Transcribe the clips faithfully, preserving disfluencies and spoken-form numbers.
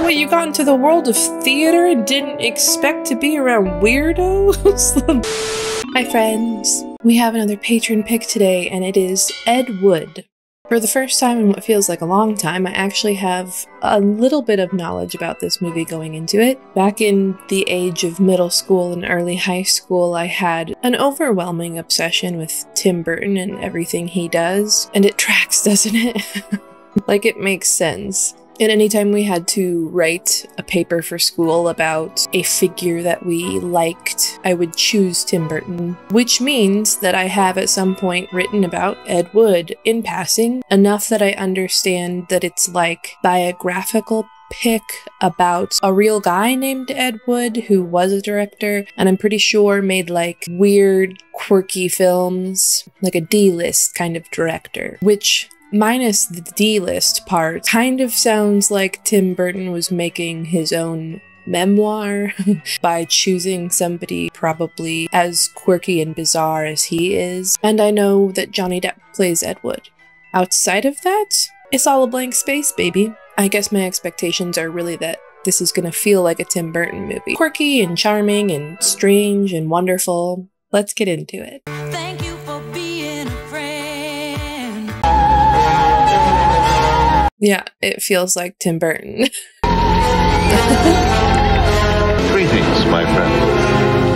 When you got into the world of theater and didn't expect to be around weirdos? Hi friends, we have another patron pick today and it is Ed Wood. For the first time in what feels like a long time, I actually have a little bit of knowledge about this movie going into it. Back in the age of middle school and early high school, I had an overwhelming obsession with Tim Burton and everything he does. And it tracks, doesn't it? Like, it makes sense. And anytime we had to write a paper for school about a figure that we liked, I would choose Tim Burton, which means that I have at some point written about Ed Wood in passing, enough that I understand that it's like biographical pick about a real guy named Ed Wood who was a director, and I'm pretty sure made like weird, quirky films, like a D-list kind of director, which, minus the D-list part, kind of sounds like Tim Burton was making his own memoir by choosing somebody probably as quirky and bizarre as he is. And I know that Johnny Depp plays Ed Wood. Outside of that, it's all a blank space, baby. I guess my expectations are really that this is gonna feel like a Tim Burton movie. Quirky and charming and strange and wonderful. Let's get into it. Yeah, it feels like Tim Burton. Greetings, my friend.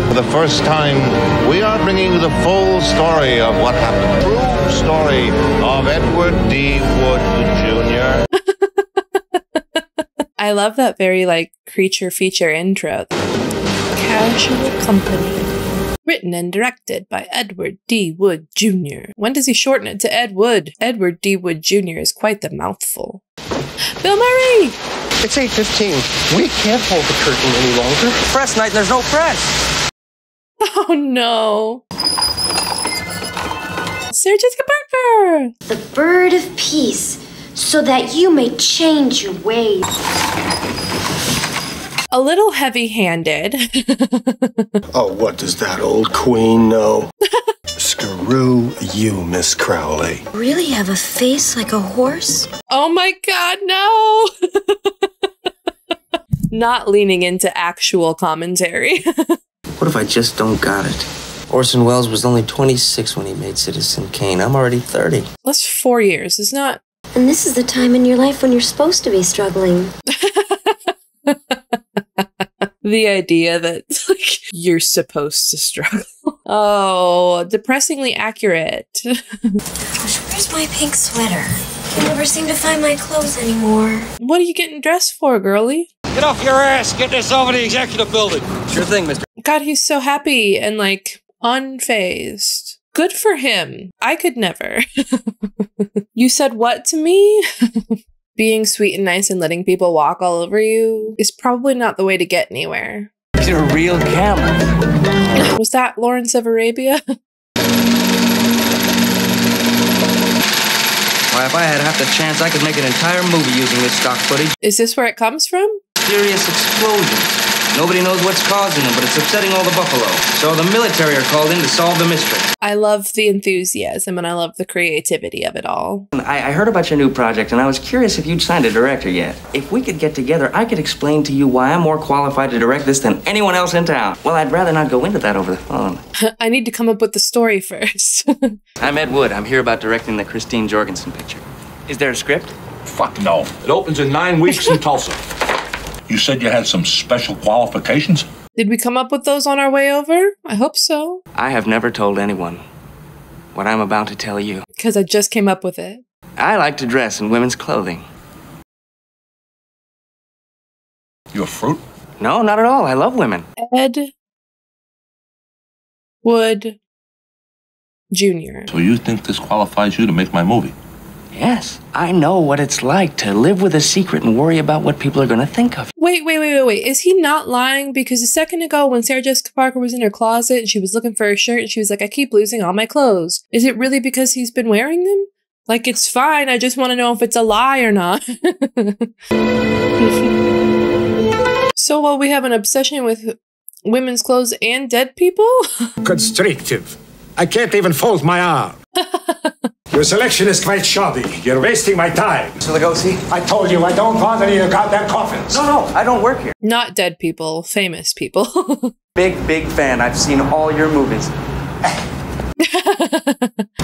For the first time, we are bringing you the full story of what happened. True story of Edward D. Wood Junior I love that very, like, creature feature intro. Casual Company. Written and directed by Edward D. Wood Junior When does he shorten it to Ed Wood? Edward D. Wood Junior is quite the mouthful. Bill Murray! It's eight fifteen. We can't hold the curtain any longer. It's press night and there's no press. Oh no. Sarah Jessica Parker! The bird of peace, so that you may change your ways. A little heavy-handed. Oh, what does that old queen know? Screw you, Miss Crowley. Really have a face like a horse? Oh my god, no! Not leaning into actual commentary. What if I just don't got it? Orson Welles was only twenty-six when he made Citizen Kane. I'm already thirty. That's four years. It's not... And this is the time in your life when you're supposed to be struggling. The idea that, like, you're supposed to struggle. Oh, depressingly accurate. Gosh, where's my pink sweater? I never seem to find my clothes anymore. What are you getting dressed for, girlie? Get off your ass! Get this over to the executive building! Sure thing, mister. God, he's so happy and, like, unfazed. Good for him. I could never. You said what to me? Being sweet and nice and letting people walk all over you is probably not the way to get anywhere. These are real camels. Was that Lawrence of Arabia? Why, if I had half the chance, I could make an entire movie using this stock footage. Is this where it comes from? Mysterious explosions. Nobody knows what's causing them, but it's upsetting all the buffalo. So the military are called in to solve the mystery. I love the enthusiasm and I love the creativity of it all. I, I heard about your new project and I was curious if you'd signed a director yet. If we could get together, I could explain to you why I'm more qualified to direct this than anyone else in town. Well, I'd rather not go into that over the phone. I need to come up with the story first. I'm Ed Wood. I'm here about directing the Christine Jorgensen picture. Is there a script? Fuck no. It opens in nine weeks in Tulsa. You said you had some special qualifications? Did we come up with those on our way over? I hope so. I have never told anyone what I'm about to tell you. Because I just came up with it. I like to dress in women's clothing. You a fruit? No, not at all. I love women. Ed Wood Junior So you think this qualifies you to make my movie? Yes, I know what it's like to live with a secret and worry about what people are going to think of. Wait, wait, wait, wait, wait. Is he not lying? Because a second ago when Sarah Jessica Parker was in her closet and she was looking for a shirt and she was like, I keep losing all my clothes. Is it really because he's been wearing them? Like, it's fine. I just want to know if it's a lie or not. So while we have an obsession with women's clothes and dead people? Constrictive. I can't even fold my arm. Your selection is quite shoddy. You're wasting my time. Mister Lugosi, I told you I don't want any of the goddamn coffins. No, no, I don't work here. Not dead people, famous people. Big, big fan. I've seen all your movies.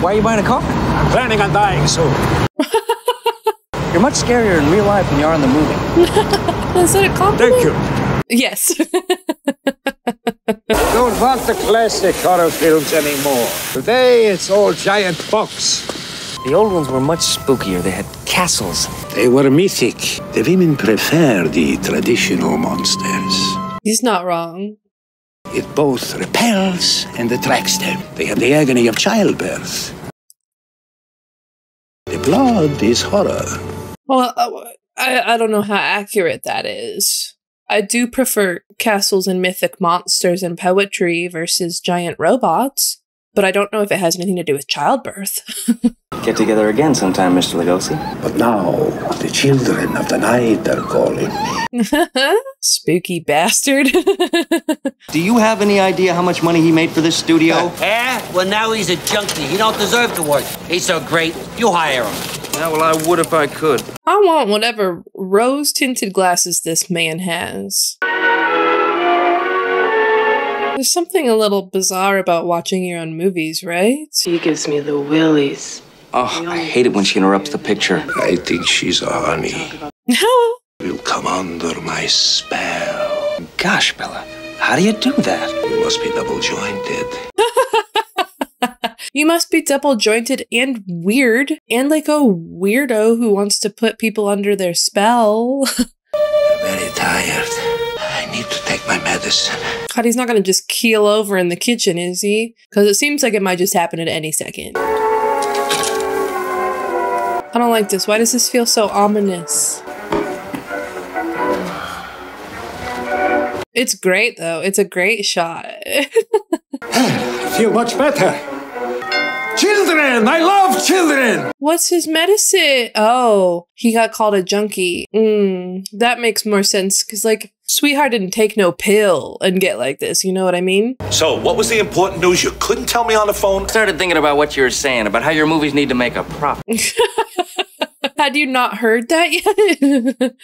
Why are you buying a coffin? I'm planning on dying soon. You're much scarier in real life than you are in the movie. Is that a compliment? Thank you. Yes. Don't want the classic horror films anymore. Today it's all giant box. The old ones were much spookier. They had castles. They were mythic. The women prefer the traditional monsters. He's not wrong. It both repels and attracts them. They have the agony of childbirth. The blood is horror. Well, I, I don't know how accurate that is. I do prefer castles and mythic monsters and poetry versus giant robots, but I don't know if it has anything to do with childbirth. Get together again sometime, Mister Lugosi. But now, the children of the night are calling me. Spooky bastard. Do you have any idea how much money he made for this studio? Uh, eh? Well, now he's a junkie. He don't deserve to work. He's so great. You hire him. Yeah, well, I would if I could. I want whatever rose-tinted glasses this man has. There's something a little bizarre about watching your own movies, right? He gives me the willies. Oh, I hate it when she interrupts the picture. I think she's a honey. No. You come under my spell. Gosh, Bella, how do you do that? You must be double-jointed. You must be double-jointed and weird, and like a weirdo who wants to put people under their spell. I'm very tired. I need to take my medicine. God, he's not going to just keel over in the kitchen, is he? Because it seems like it might just happen at any second. I don't like this. Why does this feel so ominous? It's great, though. It's a great shot. I feel much better. Children! I love children! What's his medicine? Oh, he got called a junkie. Mm, that makes more sense, because, like, Sweetheart didn't take no pill and get like this, you know what I mean? So, what was the important news you couldn't tell me on the phone? I started thinking about what you were saying, about how your movies need to make a profit. Had you not heard that yet?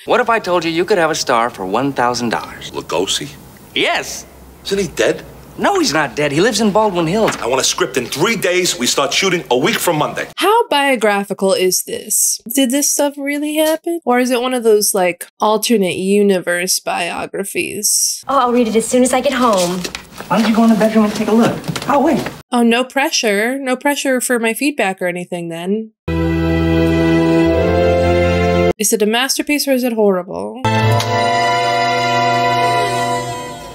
What if I told you you could have a star for one thousand dollars? Lugosi? Yes! Isn't he dead? No, he's not dead. He lives in Baldwin Hills. I want a script in three days. We start shooting a week from Monday. How biographical is this? Did this stuff really happen? Or is it one of those, like, alternate universe biographies? Oh, I'll read it as soon as I get home. Why don't you go in the bedroom and take a look? Oh, wait. Oh, no pressure. No pressure for my feedback or anything, then. Is it a masterpiece or is it horrible?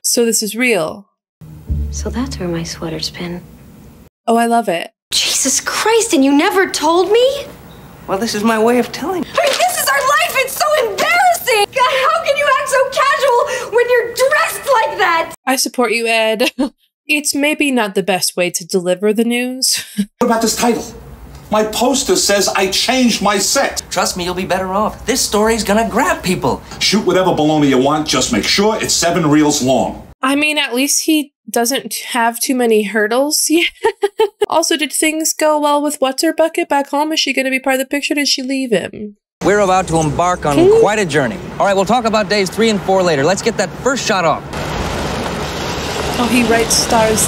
So this is real. So that's where my sweater's been. Oh, I love it. Jesus Christ, and you never told me? Well, this is my way of telling you. I mean, this is our life. It's so embarrassing. God, how can you act so casual when you're dressed like that? I support you, Ed. It's maybe not the best way to deliver the news. What about this title? My poster says I changed my set. Trust me, you'll be better off. This story's gonna grab people. Shoot whatever baloney you want. Just make sure it's seven reels long. I mean, at least he doesn't have too many hurdles yet. Also, did things go well with What's Her Bucket back home? Is she going to be part of the picture? Did she leave him? We're about to embark on hmm? quite a journey. All right, we'll talk about days three and four later. Let's get that first shot off. Oh, he writes stars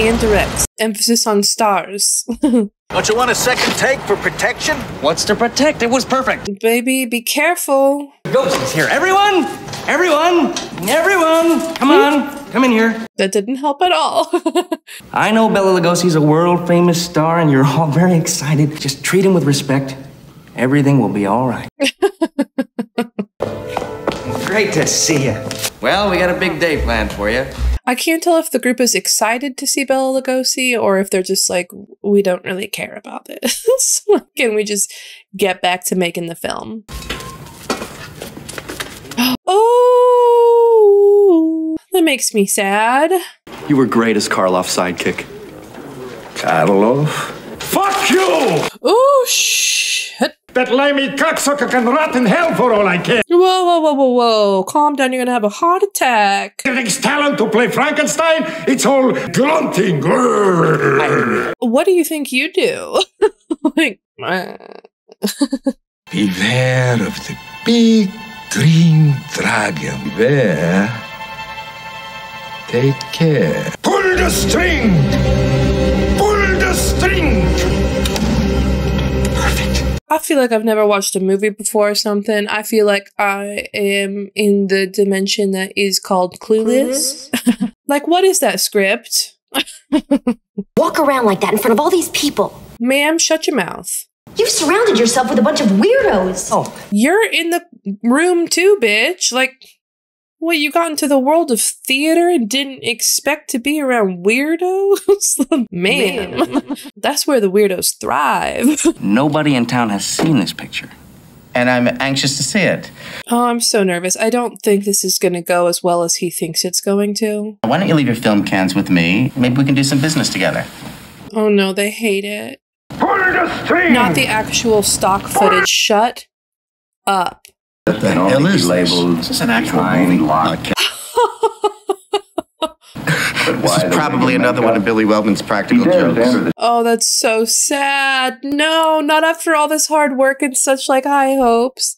and directs. Emphasis on stars. Don't you want a second take for protection? What's to protect? It was perfect. Baby, be careful. Ghosts here. Everyone! Everyone! Everyone! Come hmm? on! Come in here. That didn't help at all. I know Bela Lugosi's a world-famous star, and you're all very excited. Just treat him with respect. Everything will be all right. Great to see you. Well, we got a big day planned for you. I can't tell if the group is excited to see Bela Lugosi or if they're just like, we don't really care about this. Can we just get back to making the film? Oh! That makes me sad. You were great as Karloff's sidekick. Karloff? Fuck you! Ooh, shit. That limey cocksucker can rot in hell for all I care. Whoa, whoa, whoa, whoa, whoa. Calm down, you're gonna have a heart attack. It's talent to play Frankenstein. It's all grunting. What do you think you do? like, beware of the big green dragon. Beware. Take care. Pull the string! Pull the string! Perfect. I feel like I've never watched a movie before or something. I feel like I am in the dimension that is called Clueless. Clueless? Like, what is that script? Walk around like that in front of all these people. Ma'am, shut your mouth. You've surrounded yourself with a bunch of weirdos. Oh, you're in the room too, bitch. Like, what, you got into the world of theater and didn't expect to be around weirdos? Man, Man. That's where the weirdos thrive. Nobody in town has seen this picture, and I'm anxious to see it. Oh, I'm so nervous. I don't think this is going to go as well as he thinks it's going to. Why don't you leave your film cans with me? Maybe we can do some business together. Oh, no, they hate it. Not the actual stock footage. Shut up. What the hell is labeled? This is an actual movie. This is probably another one of Billy Wellman's practical jokes. Oh, that's so sad. No, not after all this hard work and such like high hopes.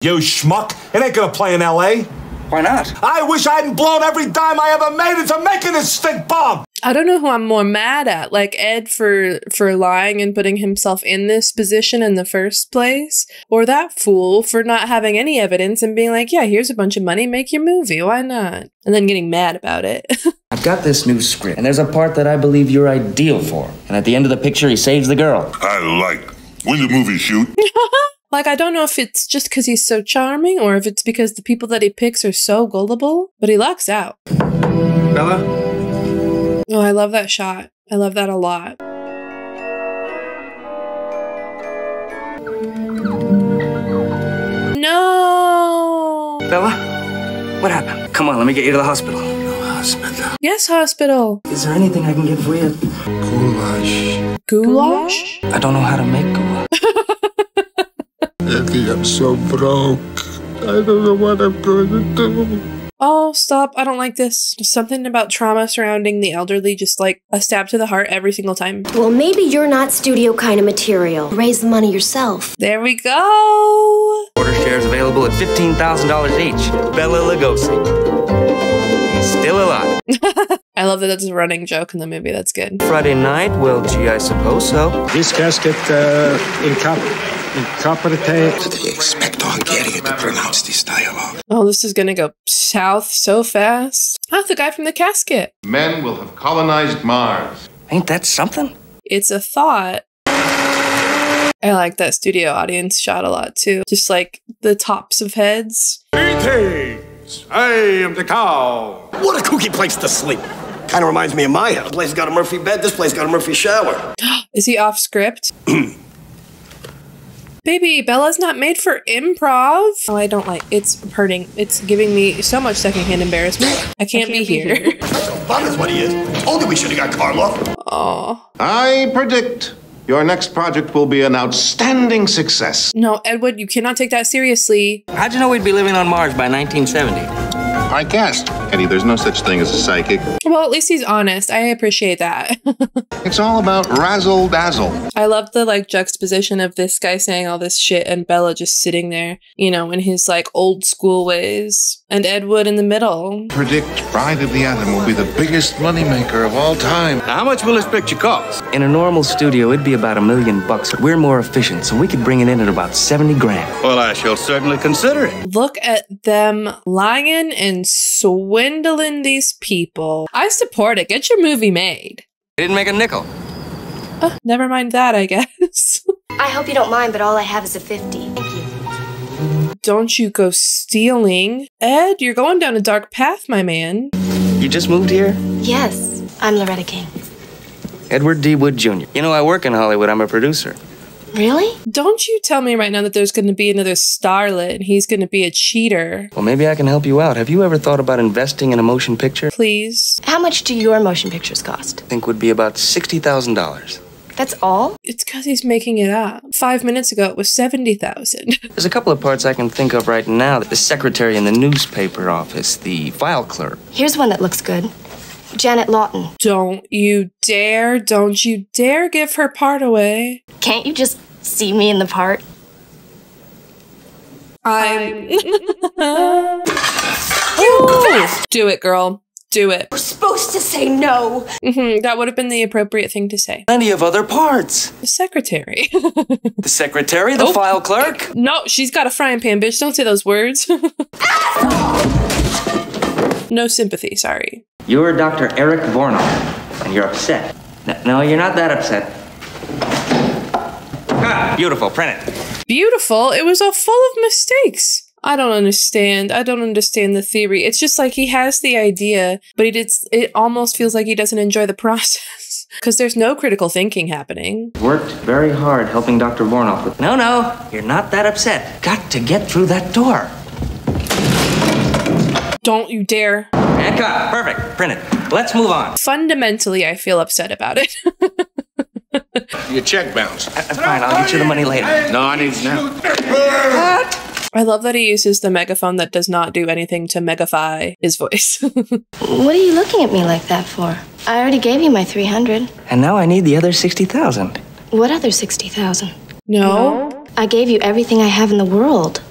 You schmuck, it ain't gonna play in L A. Why not? I wish I hadn't blown every dime I ever made into making this stink bomb! I don't know who I'm more mad at, like Ed for for lying and putting himself in this position in the first place, or that fool for not having any evidence and being like, yeah, here's a bunch of money, make your movie, why not? And then getting mad about it. I've got this new script, and there's a part that I believe you're ideal for. And at the end of the picture, he saves the girl. I like, when the movie shoot. Like, I don't know if it's just because he's so charming or if it's because the people that he picks are so gullible, but he lucks out. Bela? Oh, I love that shot. I love that a lot. No! Bela? What happened? Come on, let me get you to the hospital. No, hospital. Yes, hospital. Is there anything I can get for you? Goulash. Goulash? I don't know how to make goulash. I'm so broke. I don't know what I'm going to do. Oh, stop. I don't like this. There's something about trauma surrounding the elderly, just like a stab to the heart every single time. Well, maybe you're not studio kind of material. Raise the money yourself. There we go. Order shares available at fifteen thousand dollars each. Bela Lugosi. He's still alive. I love that that's a running joke in the movie. That's good. Friday night? Well, gee, I suppose so. This casket uh, in cup. Incompetente. Do they expect Hungarian to pronounce this dialogue? Oh, this is gonna go south so fast. Oh, the guy from the casket. Men will have colonized Mars. Ain't that something? It's a thought. I like that studio audience shot a lot too. Just like the tops of heads. Greetings! I am the cow. What a kooky place to sleep. Kind of reminds me of my house. This place got a Murphy bed, this place got a Murphy shower. Is he off script? Baby, Bela's not made for improv. Oh, I don't like, it's hurting. It's giving me so much secondhand embarrassment. I can't, I can't be, be here. here. That's so fun is what he is. Told you we should have got Karloff. Aw. I predict your next project will be an outstanding success. No, Edward, you cannot take that seriously. How'd you know we'd be living on Mars by nineteen seventy? I guessed. Eddie, there's no such thing as a psychic. Well, at least he's honest. I appreciate that. It's all about razzle dazzle. I love the like juxtaposition of this guy saying all this shit and Bela just sitting there, you know, in his like old school ways, and Ed Wood in the middle. Predict Bride of the Atom will be the biggest moneymaker of all time. Now, how much will this picture cost? In a normal studio, it'd be about a million bucks. We're more efficient, so we could bring it in at about seventy grand. Well, I shall certainly consider it. Look at them lying and swinging. Dwindling these people. I support it. Get your movie made. They didn't make a nickel. Oh, never mind that, I guess. I hope you don't mind, but all I have is a fifty. Thank you. Don't you go stealing. Ed, you're going down a dark path, my man. You just moved here? Yes. I'm Loretta King. Edward D. Wood Junior You know, I work in Hollywood. I'm a producer. Really? Don't you tell me right now that there's going to be another starlet and he's going to be a cheater. Well, maybe I can help you out. Have you ever thought about investing in a motion picture? Please. How much do your motion pictures cost? I think would be about sixty thousand dollars. That's all? It's because he's making it up. Five minutes ago, it was seventy thousand dollars. There's a couple of parts I can think of right now. The secretary in the newspaper office, the file clerk. Here's one that looks good. Janet Lawton. Don't you dare, don't you dare give her part away. Can't you just see me in the part? I'm... You do it, girl. Do it. We're supposed to say no. Mm-hmm. That would have been the appropriate thing to say. Plenty of other parts. The secretary. The secretary? The oh. file clerk? No, she's got a frying pan, bitch. Don't say those words. No sympathy, sorry. You're Doctor Eric Vornal, and you're upset. No, no, you're not that upset. Ah, beautiful. Print it. Beautiful? It was all full of mistakes. I don't understand. I don't understand the theory. It's just like he has the idea, but he did, it almost feels like he doesn't enjoy the process because there's no critical thinking happening. Worked very hard helping Doctor Vornal with... No, no, you're not that upset. Got to get through that door. Don't you dare. And cut. Perfect. Print it. Let's move on. Fundamentally, I feel upset about it. Your check bounced. Uh, fine, I'll get you the money later. No, I need it now. What? I love that he uses the megaphone that does not do anything to megafy his voice. What are you looking at me like that for? I already gave you my three hundred. And now I need the other sixty thousand. What other sixty thousand? No. I gave you everything I have in the world.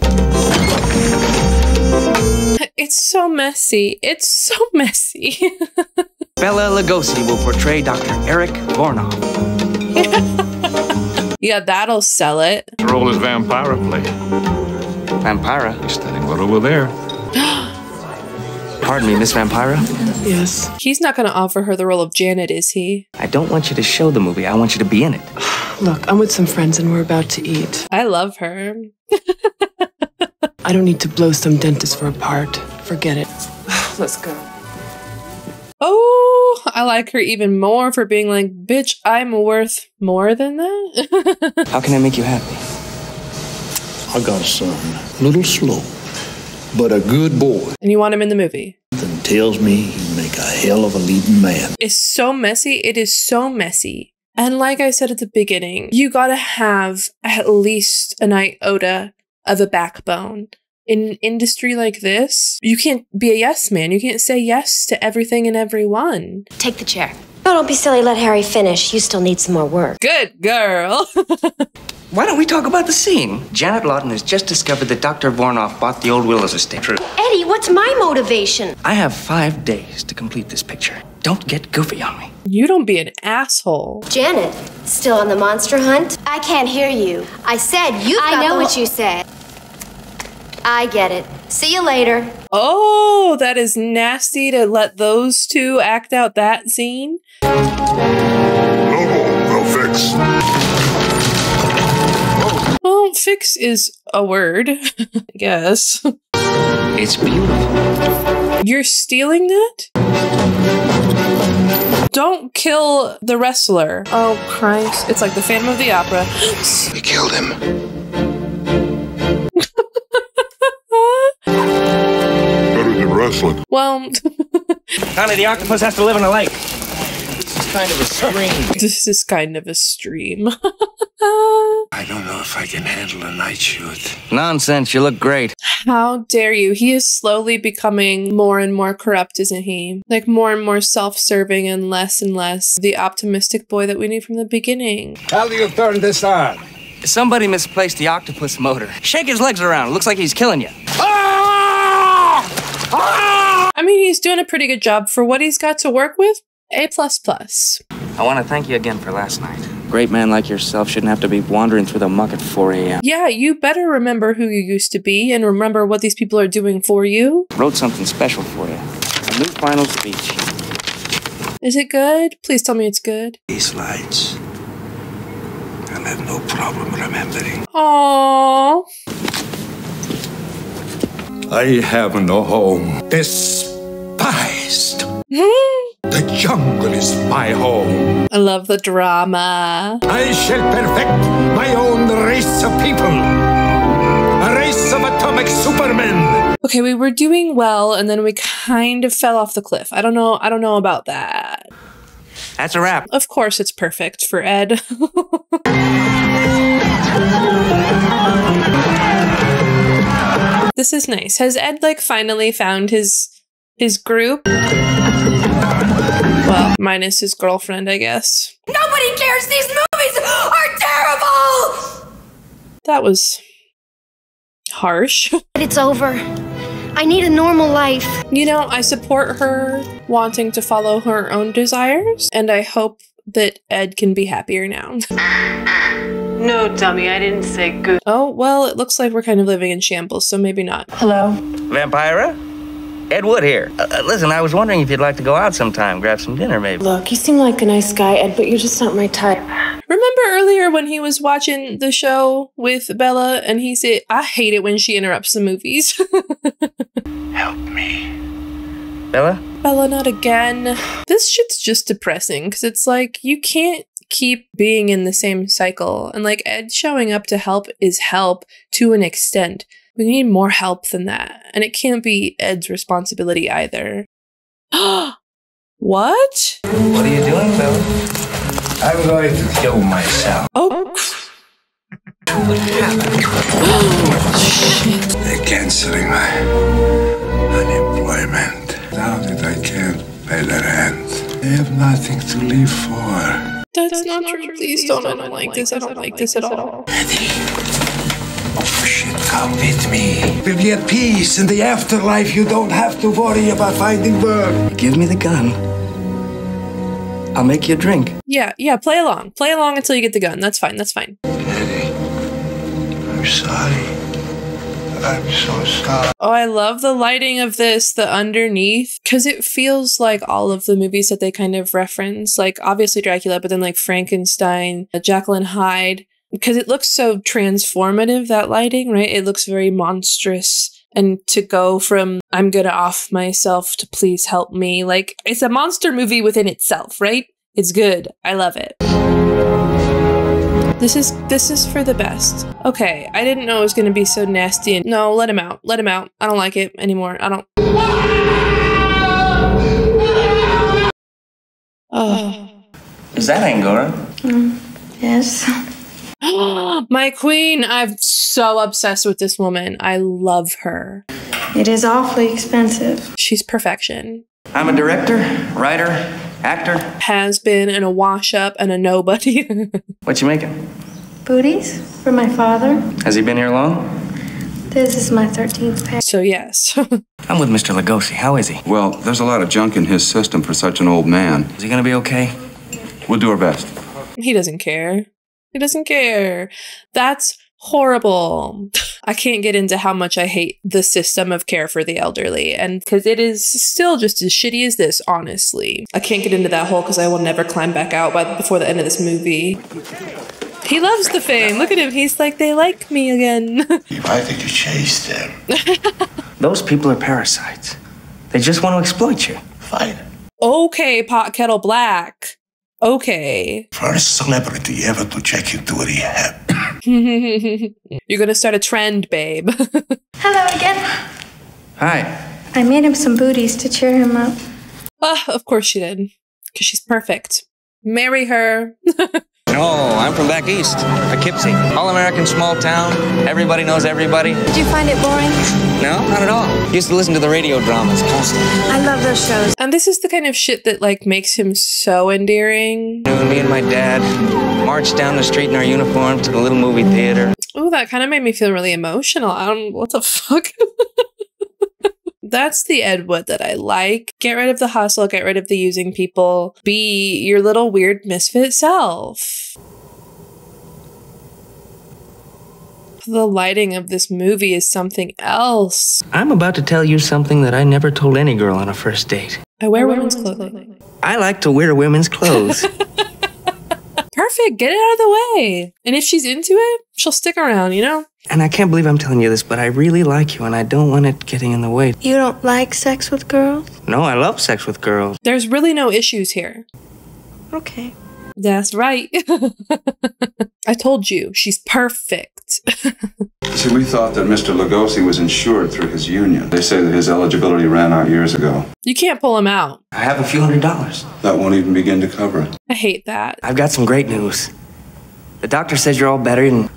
It's so messy. It's so messy. Bela Lugosi will portray Doctor Eric Vornal. Yeah, that'll sell it. The role is Vampira play. Vampira. He's standing right over there. Pardon me, Miss Vampira? Yes. He's not going to offer her the role of Janet, is he? I don't want you to show the movie. I want you to be in it. Look, I'm with some friends and we're about to eat. I love her. I don't need to blow some dentist for a part. Forget it. Let's go. Oh, I like her even more for being like, bitch, I'm worth more than that. How can I make you happy? I got a son, little slow, but a good boy. And you want him in the movie? Something tells me he'd make a hell of a leading man. It's so messy. It is so messy. And like I said at the beginning, you gotta have at least an iota of a backbone. In an industry like this, you can't be a yes man. You can't say yes to everything and everyone. Take the chair. Oh, don't be silly. Let Harry finish. You still need some more work. Good girl. Why don't we talk about the scene? Janet Lawton has just discovered that Doctor Vornal bought the old Willows estate. True. Eddie, what's my motivation? I have five days to complete this picture. Don't get goofy on me. You don't be an asshole. Janet, still on the monster hunt? I can't hear you. I said you. I know what you said. I get it. See you later. Oh, that is nasty to let those two act out that scene. No, no fix. Well, fix is a word, I guess. It's beautiful. You're stealing that? Don't kill the wrestler. Oh, Christ. It's like the Phantom of the Opera. We killed him. Better than wrestling. Well... Connie, the octopus has to live in a lake. This is kind of a stream. This is kind of a stream. I don't know if I can handle a night shoot. Nonsense, you look great. How dare you? He is slowly becoming more and more corrupt, isn't he? Like more and more self-serving and less and less the optimistic boy that we knew from the beginning. How do you turn this on? Somebody misplaced the octopus motor. Shake his legs around. Looks like he's killing you. Ah! Ah! I mean, he's doing a pretty good job for what he's got to work with. A plus plus. I want to thank you again for last night. Great man like yourself shouldn't have to be wandering through the muck at four A M Yeah, you better remember who you used to be and remember what these people are doing for you. Wrote something special for you. A new final speech. Is it good? Please tell me it's good. These slides. I'll have no problem remembering. Aww. I have no home. Despised. The jungle is my home. I love the drama. I shall perfect my own race of people. A race of atomic supermen. Okay, we were doing well and then we kind of fell off the cliff. I don't know. I don't know about that. That's a wrap. Of course it's perfect for Ed. This is nice. Has Ed like finally found his his group? Well, minus his girlfriend, I guess. Nobody cares! These movies are terrible! That was harsh. It's over. I need a normal life. You know, I support her wanting to follow her own desires, and I hope that Ed can be happier now. No, dummy, I didn't say good. Oh, well, it looks like we're kind of living in shambles, so maybe not. Hello? Vampira? Ed Wood here. Uh, listen, I was wondering if you'd like to go out sometime, grab some dinner maybe. Look, you seem like a nice guy, Ed, but you're just not my type. Remember earlier when he was watching the show with Bella and he said, I hate it when she interrupts the movies. Help me. Bella? Bella, not again. This shit's just depressing because it's like, you can't keep being in the same cycle. And like, Ed showing up to help is help to an extent. We need more help than that. And it can't be Ed's responsibility either. What? What are you doing, Bella? I'm going to kill myself. Oh. What happened? Oh, shit. They're canceling my unemployment. Now that I can't pay their rent, they have nothing to live for. That's, That's not, not true. true. Please, Please don't. don't. I don't like this. I don't like this, I don't like this at all. Oh shit, come with me. We'll be at peace in the afterlife. You don't have to worry about finding work. Give me the gun. I'll make you a drink. Yeah, yeah, play along. Play along until you get the gun. That's fine, that's fine. Daddy, I'm sorry. I'm so sorry. Oh, I love the lighting of this, the underneath. Because it feels like all of the movies that they kind of reference. Like, obviously Dracula, but then like Frankenstein, Jekyll and Hyde. Because it looks so transformative, that lighting, right? It looks very monstrous. And to go from, I'm gonna off myself to please help me. Like, it's a monster movie within itself, right? It's good. I love it. This is, this is for the best. Okay, I didn't know it was gonna be so nasty. And no, let him out. Let him out. I don't like it anymore. I don't. Oh. Is that Angora? Mm, yes. My queen, I'm so obsessed with this woman. I love her. It is awfully expensive. She's perfection. I'm a director, writer, actor. Has been, and a wash up, and a nobody. What you making? Booties for my father. Has he been here long? This is my thirteenth pack. So yes. I'm with Mister Lugosi. How is he? Well, there's a lot of junk in his system for such an old man. Is he gonna be okay? We'll do our best. He doesn't care. He doesn't care. That's horrible. I can't get into how much I hate the system of care for the elderly, and because it is still just as shitty as this, honestly. I can't get into that hole because I will never climb back out by before the end of this movie. He loves the fame. Look at him. He's like, they like me again. You either to chase them. Those people are parasites. They just want to exploit you. Fine. Okay, pot kettle black. Okay. First celebrity ever to check into a rehab. You're gonna start a trend, babe. Hello again. Hi. I made him some booties to cheer him up. Oh, of course she did. Because she's perfect. Marry her. No, I'm from back east. Poughkeepsie. All-American small town. Everybody knows everybody. Did you find it boring? No, not at all. Used to listen to the radio dramas constantly. I love those shows. And this is the kind of shit that, like, makes him so endearing. Me and my dad marched down the street in our uniform to the little movie theater. Oh, that kind of made me feel really emotional. I don't... What the fuck? That's the Ed Wood that I like. Get rid of the hustle, get rid of the using people. Be your little weird misfit self. The lighting of this movie is something else. I'm about to tell you something that I never told any girl on a first date. I wear, I wear women's, women's clothing. clothing. I like to wear women's clothes. Perfect, get it out of the way. And if she's into it, she'll stick around, you know? And I can't believe I'm telling you this, but I really like you and I don't want it getting in the way. You don't like sex with girls? No, I love sex with girls. There's really no issues here. Okay. That's right. I told you, she's perfect. See, we thought that Mister Lugosi was insured through his union. They say that his eligibility ran out years ago. You can't pull him out. I have a few hundred dollars. That won't even begin to cover it. I hate that. I've got some great news. The doctor says you're all better and...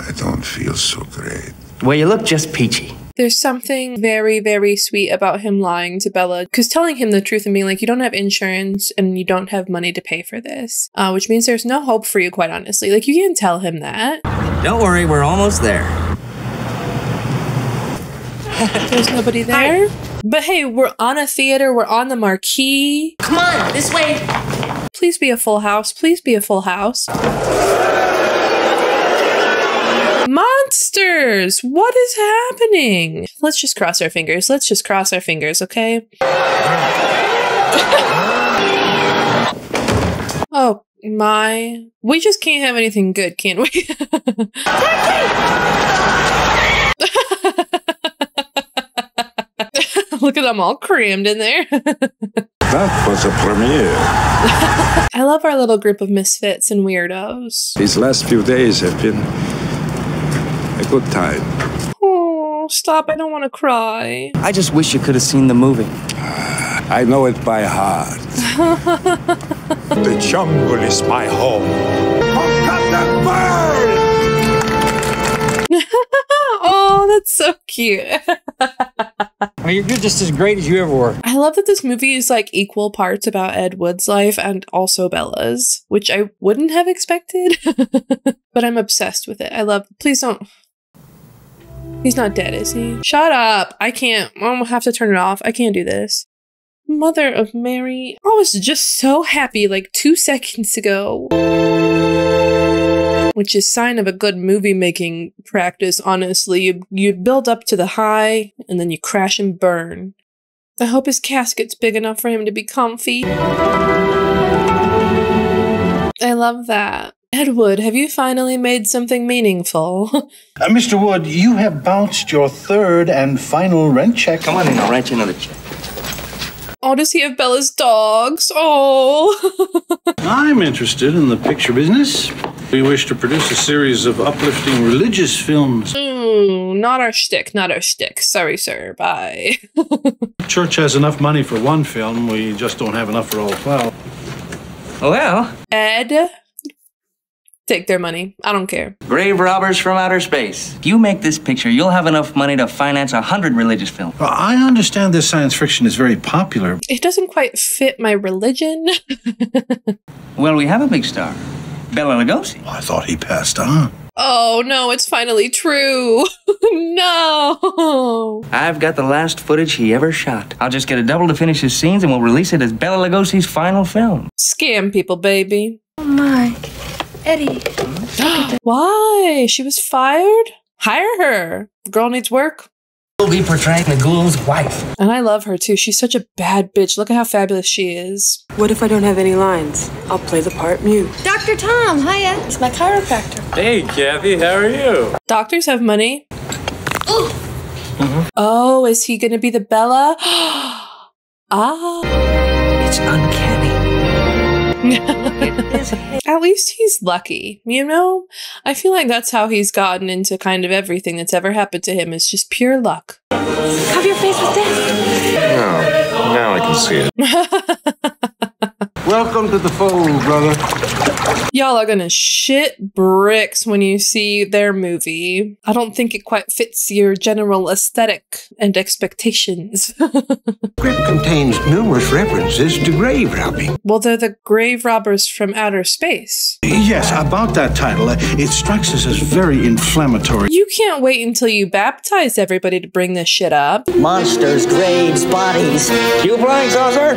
I don't feel so great. Well, you look just peachy. There's something very, very sweet about him lying to Bela, because telling him the truth and being like, you don't have insurance and you don't have money to pay for this, uh, which means there's no hope for you, quite honestly. Like, you can't tell him that. Don't worry, we're almost there. There's nobody there. Hi. But hey, we're on a theater. We're on the marquee. Come on, this way. Please be a full house. Please be a full house. Monsters! What is happening? Let's just cross our fingers. Let's just cross our fingers, okay? Oh my. We just can't have anything good, can we? Look at them all crammed in there. That was a premiere. I love our little group of misfits and weirdos. These last few days have been a good time. Oh, stop. I don't want to cry. I just wish you could have seen the movie. Uh, I know it by heart. The jungle is my home. I've got the bird! Oh, that's so cute. I mean, you're just as great as you ever were. I love that this movie is like equal parts about Ed Wood's life and also Bela's, which I wouldn't have expected, but I'm obsessed with it. I love, please don't. He's not dead, is he? Shut up. I can't, I'm gonna have to turn it off. I can't do this. Mother of Mary. I was just so happy like two seconds ago. Which is sign of a good movie-making practice, honestly. You, you build up to the high, and then you crash and burn. I hope his casket's big enough for him to be comfy. I love that. Ed Wood, have you finally made something meaningful? uh, Mister Wood, you have bounced your third and final rent check. Come on in, I'll write you another check. Oh, does he have Bela's dogs? Oh! I'm interested in the picture business. We wish to produce a series of uplifting religious films. Mm, not our shtick, not our shtick. Sorry, sir. Bye. Church has enough money for one film. We just don't have enough for all twelve. Well, Ed, take their money. I don't care. Grave robbers from outer space. If you make this picture, you'll have enough money to finance a hundred religious films. Well, I understand this science fiction is very popular. It doesn't quite fit my religion. Well, we have a big star. Bela Lugosi. I thought he passed on. Oh, no, it's finally true. No. I've got the last footage he ever shot. I'll just get a double to finish his scenes and we'll release it as Bela Lugosi's final film. Scam people, baby. Oh, my. Eddie. Why? She was fired? Hire her. The girl needs work. We'll be portraying the ghoul's wife. And I love her, too. She's such a bad bitch. Look at how fabulous she is. What if I don't have any lines? I'll play the part mute. Doctor Tom, hiya. He's my chiropractor. Hey, Kathy, how are you? Doctors have money. Ooh. Mm-hmm. Oh, is he going to be the Bela? Ah. It's uncanny. It is. At least he's lucky, you know? I feel like that's how he's gotten into kind of everything that's ever happened to him. It's just pure luck. Cover your face with this. No, now I can see it. Welcome to the fold, brother. Y'all are gonna shit bricks when you see their movie. I don't think it quite fits your general aesthetic and expectations. Script contains numerous references to grave robbing. Well, they're the grave robbers from outer space. Yes, about that title. It strikes us as very inflammatory. You can't wait until you baptize everybody to bring this shit up. Monsters, graves, bodies. You flying saucer?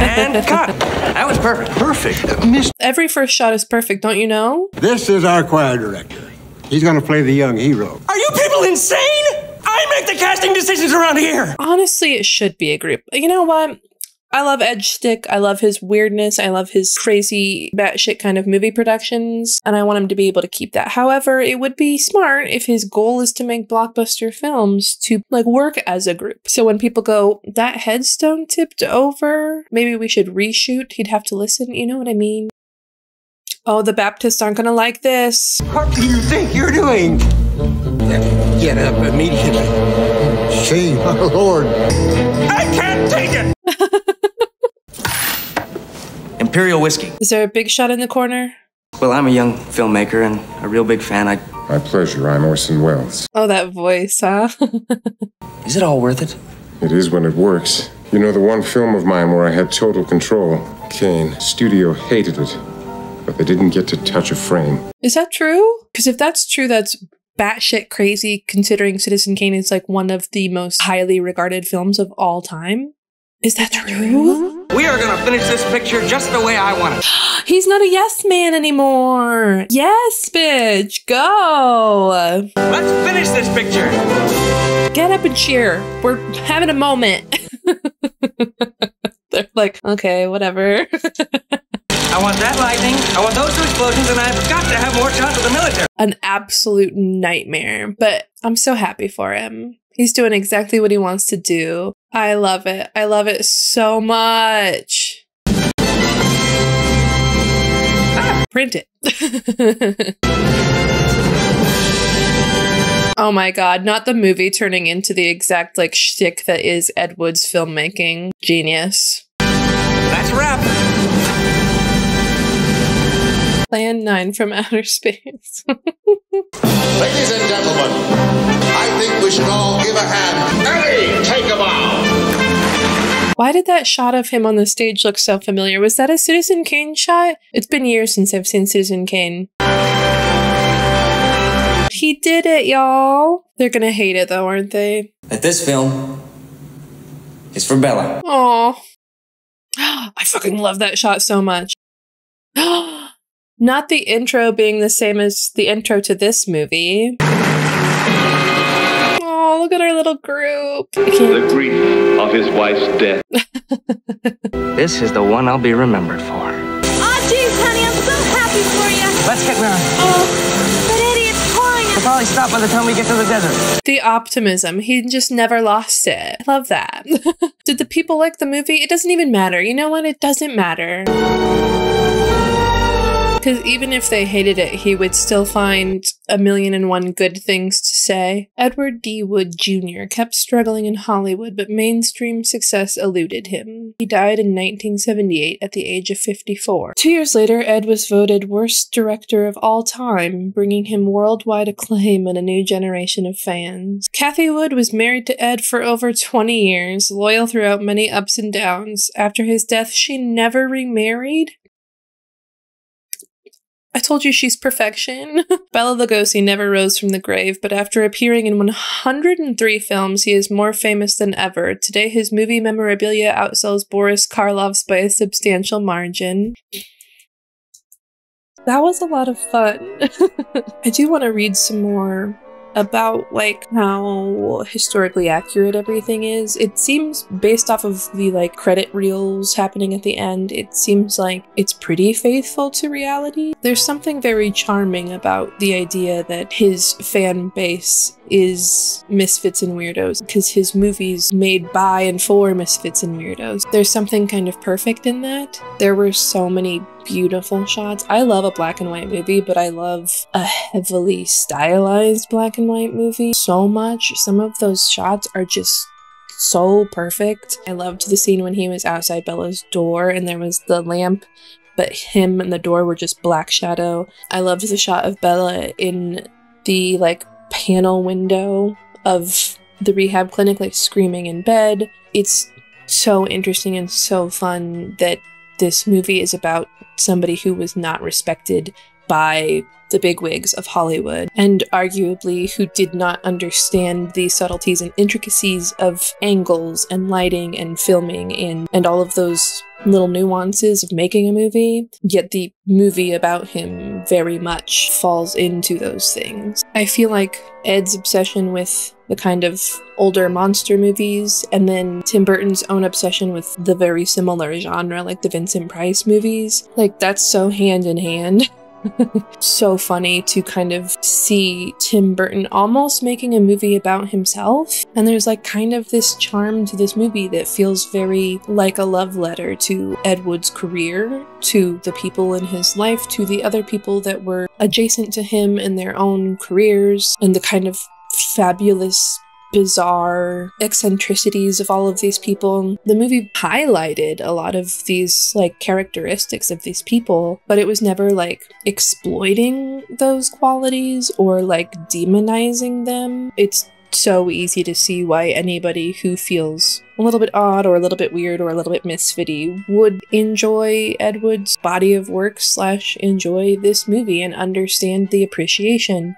And cut. That was perfect. Perfect. Uh, miss Every first shot is perfect, don't you know? This is our choir director. He's going to play the young hero. Are you people insane? I make the casting decisions around here. Honestly, it should be a group. You know what? I love Ed's shtick. I love his weirdness. I love his crazy batshit kind of movie productions. And I want him to be able to keep that. However, it would be smart if his goal is to make blockbuster films to like work as a group. So when people go, that headstone tipped over, maybe we should reshoot. He'd have to listen. You know what I mean? Oh, the Baptists aren't going to like this. What do you think you're doing? Get up immediately. Shame, oh Lord. I can't take it. Imperial whiskey. Is there a big shot in the corner? Well, I'm a young filmmaker and a real big fan. I My pleasure. I'm Orson Welles. Oh, that voice, huh? Is it all worth it? It is when it works. You know, the one film of mine where I had total control, Kane. Studio hated it, but they didn't get to touch a frame. Is that true? Because if that's true, that's batshit crazy, considering Citizen Kane is like one of the most highly regarded films of all time. Is that true? We are gonna finish this picture just the way I want it. He's not a yes man anymore. Yes, bitch, go. Let's finish this picture. Get up and cheer. We're having a moment. They're like, okay, whatever. I want that lightning, I want those two explosions, and I've got to have more shots of the military. An absolute nightmare, but I'm so happy for him. He's doing exactly what he wants to do. I love it. I love it so much. Ah, print it. Oh my God, not the movie turning into the exact like shtick that is Ed Wood's filmmaking. Genius. That's a wrap. Plan nine from Outer Space. Ladies and gentlemen, I think we should all give a hand. Hey, take a bow. Why did that shot of him on the stage look so familiar? Was that a Citizen Kane shot? It's been years since I've seen Citizen Kane. He did it, y'all. They're gonna hate it though, aren't they? That this film is for Bela. Aw. I fucking love that shot so much. Not the intro being the same as the intro to this movie. Oh, look at our little group. The grief of his wife's death. This is the one I'll be remembered for. Oh, jeez, honey, I'm so happy for you. Let's get round. Oh, that idiot's pouring. We'll probably stop by the time we get to the desert. The optimism. He just never lost it. I love that. Did the people like the movie? It doesn't even matter. You know what? It doesn't matter. Because even if they hated it, he would still find a million and one good things to say. Edward D. Wood Junior kept struggling in Hollywood, but mainstream success eluded him. He died in nineteen seventy-eight at the age of fifty-four. Two years later, Ed was voted worst director of all time, bringing him worldwide acclaim and a new generation of fans. Kathy Wood was married to Ed for over twenty years, loyal throughout many ups and downs. After his death, she never remarried. I told you she's perfection. Bela Lugosi never rose from the grave, but after appearing in one hundred and three films, he is more famous than ever. Today, his movie memorabilia outsells Boris Karloff's by a substantial margin. That was a lot of fun. I do want to read some more about like how historically accurate everything is. It seems, based off of the like credit reels happening at the end, it seems like it's pretty faithful to reality. There's something very charming about the idea that his fan base is misfits and weirdos, because his movies made by and for misfits and weirdos. There's something kind of perfect in that. There were so many beautiful shots. I love a black and white movie, but I love a heavily stylized black and white movie so much. Some of those shots are just so perfect. I loved the scene when he was outside Bela's door and there was the lamp, but him and the door were just black shadow. I loved the shot of Bela in the like panel window of the rehab clinic, like screaming in bed. It's so interesting and so fun that this movie is about somebody who was not respected by the bigwigs of Hollywood, and arguably who did not understand the subtleties and intricacies of angles and lighting and filming and, and all of those little nuances of making a movie, yet the movie about him very much falls into those things. I feel like Ed's obsession with the kind of older monster movies, and then Tim Burton's own obsession with the very similar genre, like the Vincent Price movies, like that's so hand in hand. So funny to kind of see Tim Burton almost making a movie about himself, and there's like kind of this charm to this movie that feels very like a love letter to Ed Wood's career, to the people in his life, to the other people that were adjacent to him in their own careers, and the kind of fabulous bizarre eccentricities of all of these people. The movie highlighted a lot of these like characteristics of these people, but it was never like exploiting those qualities or like demonizing them. It's so easy to see why anybody who feels a little bit odd or a little bit weird or a little bit misfitty would enjoy Ed Wood's body of work slash enjoy this movie and understand the appreciation